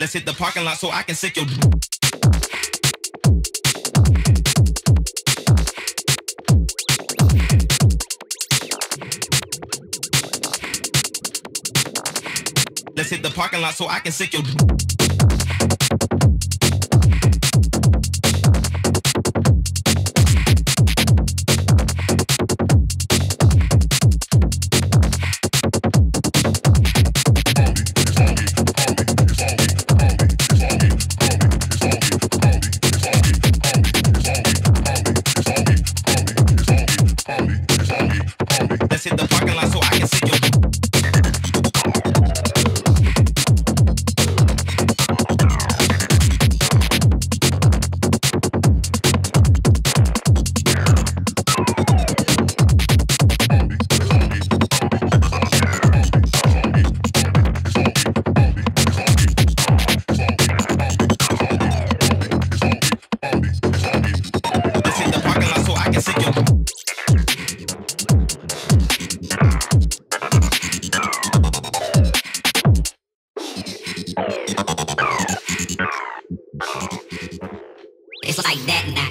Let's hit the parking lot so I can sick your Let's hit the parking lot so I can sick your in the parking lot so I can sit your It's like that and that.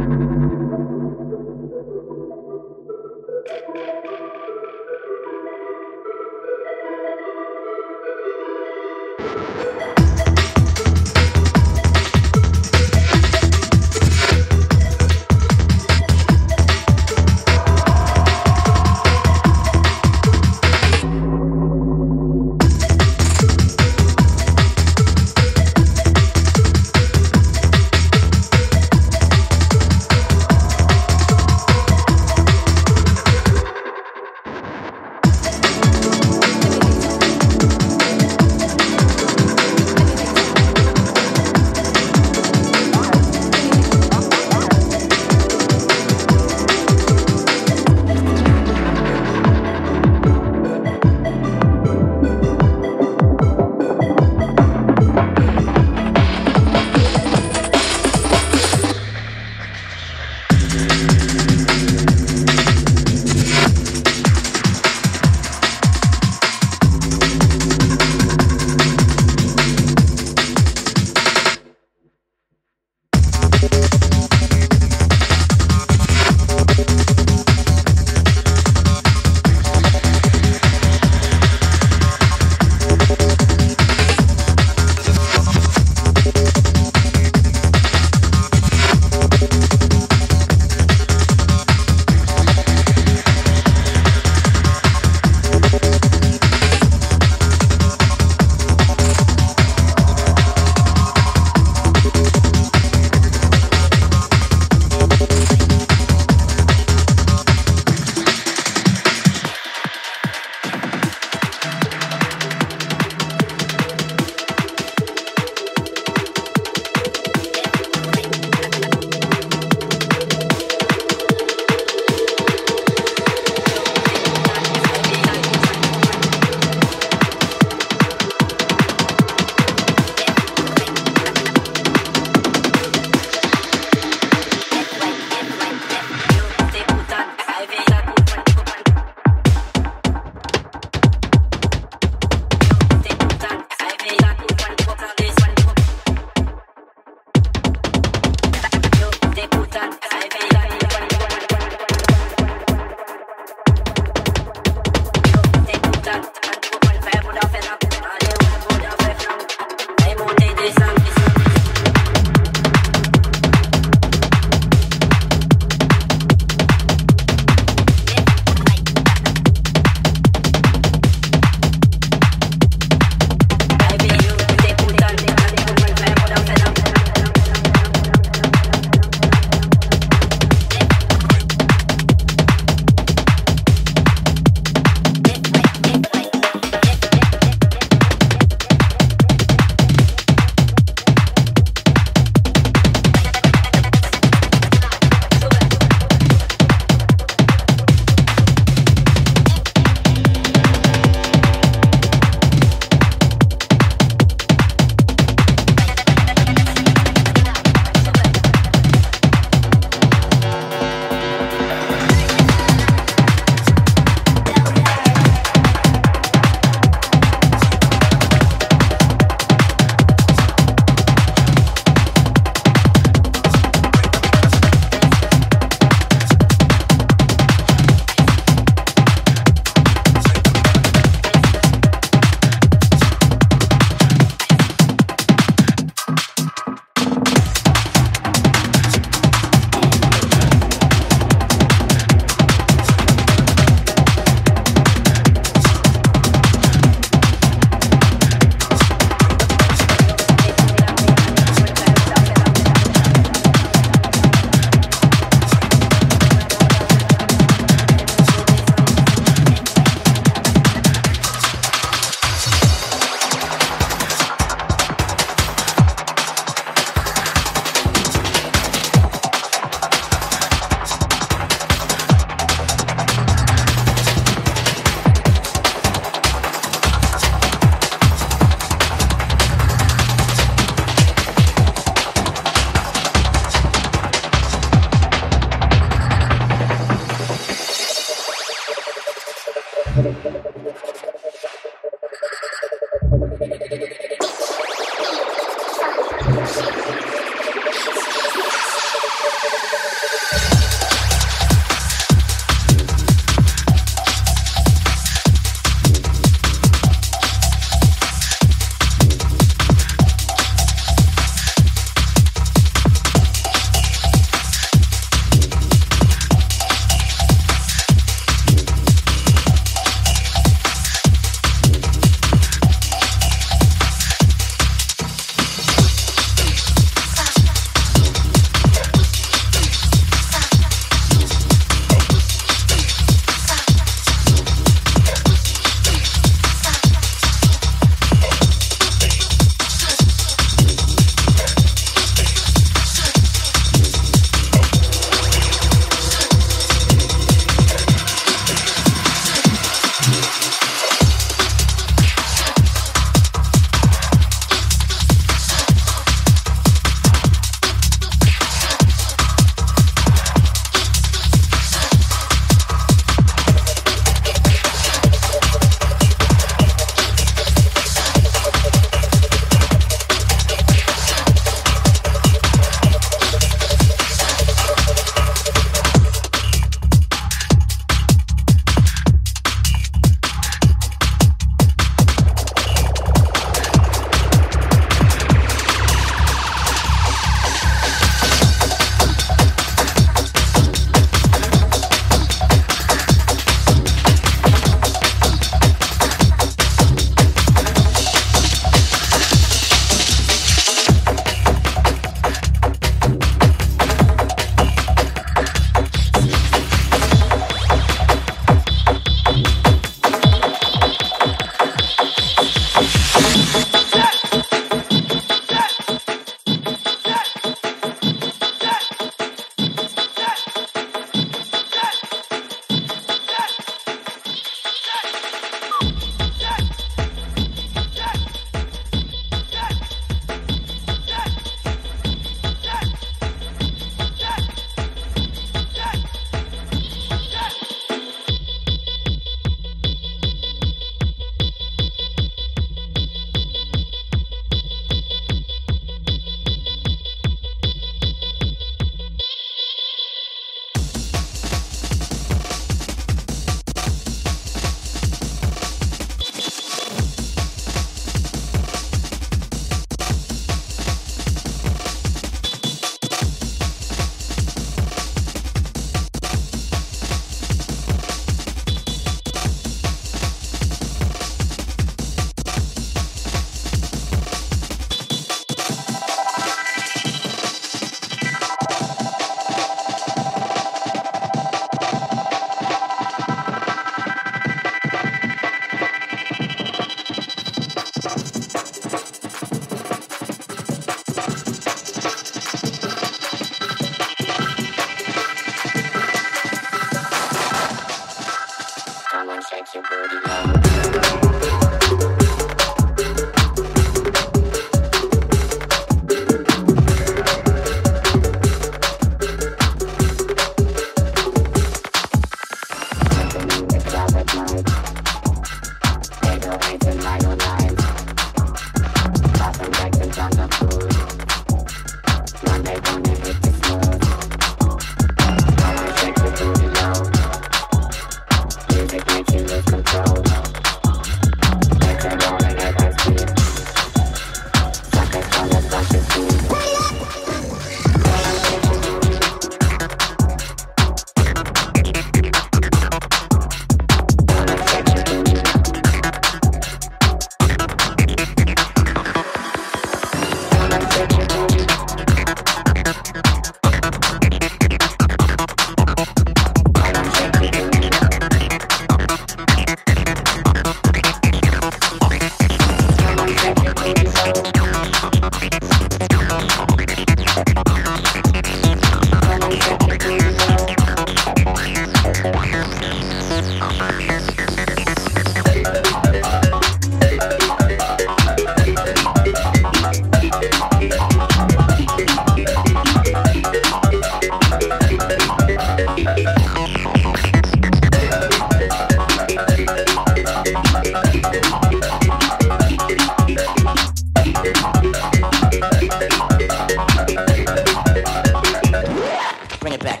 bring it back.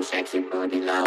Sexy booty love.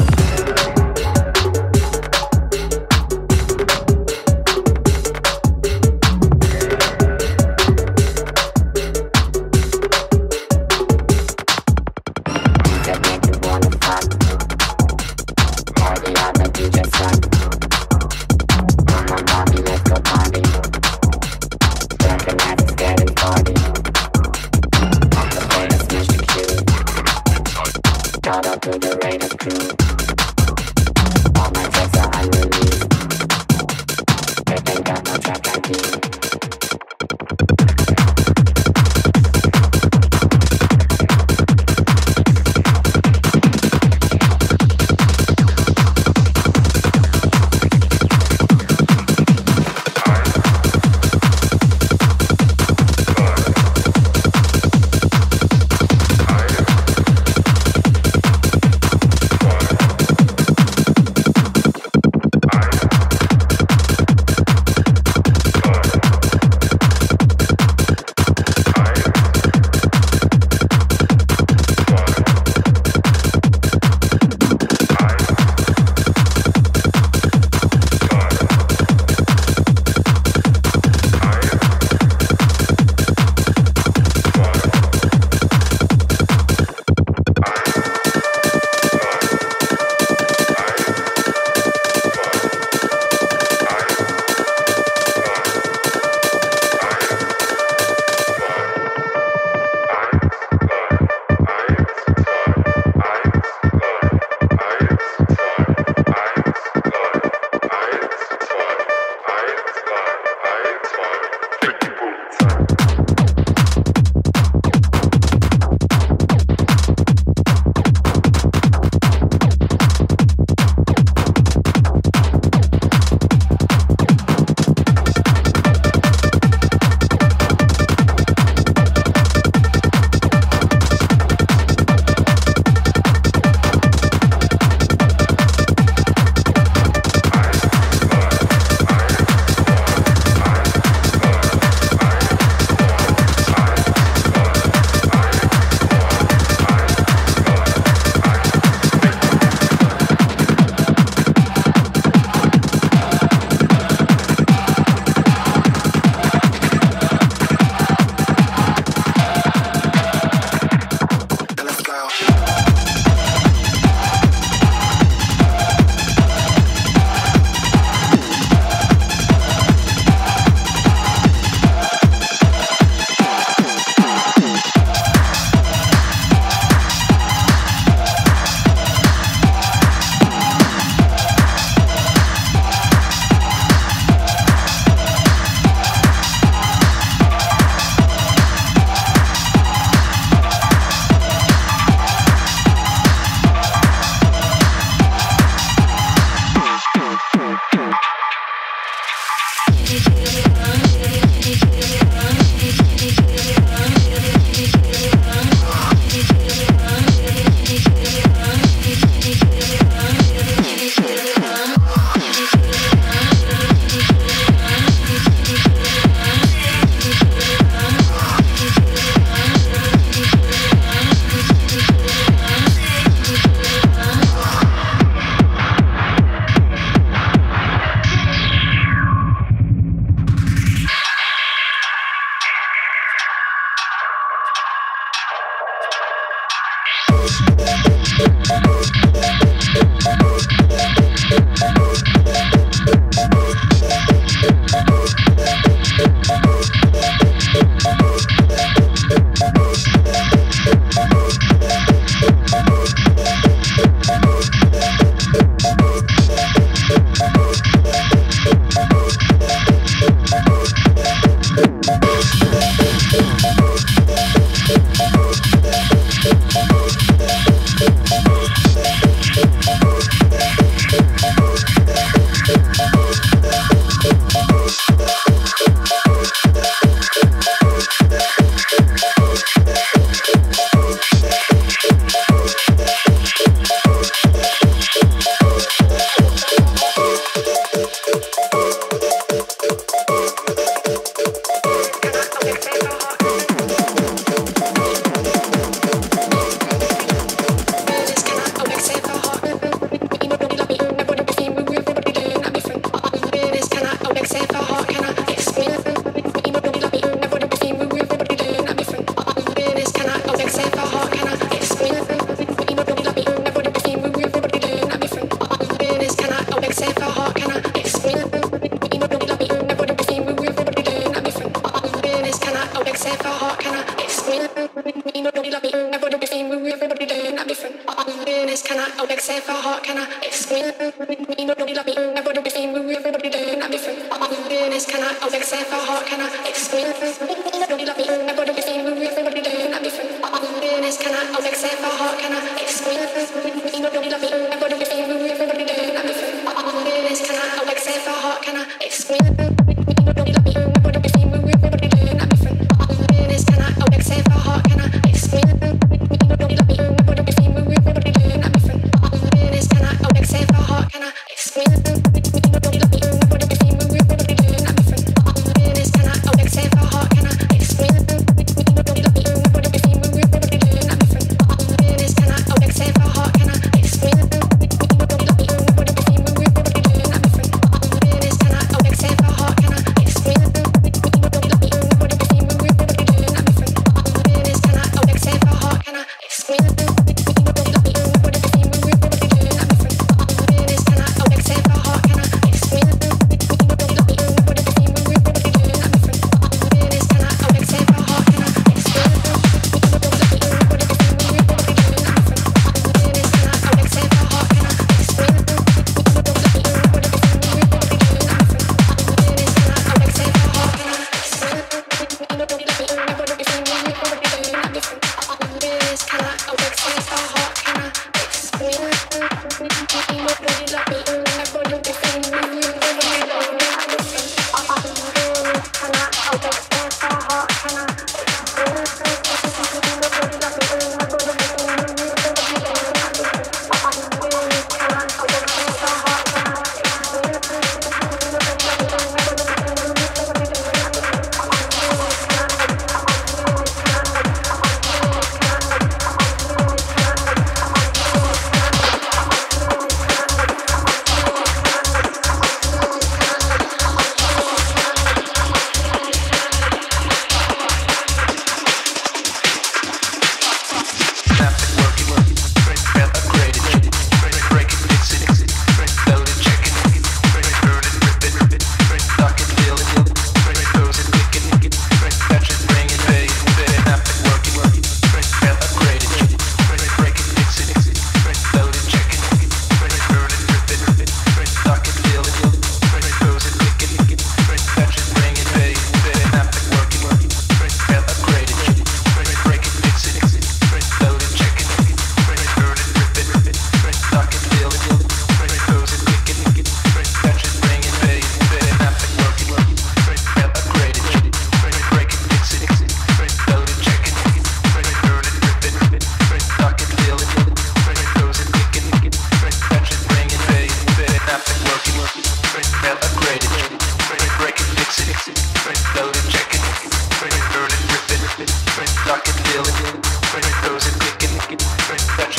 Touch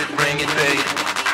it, bring it, baby.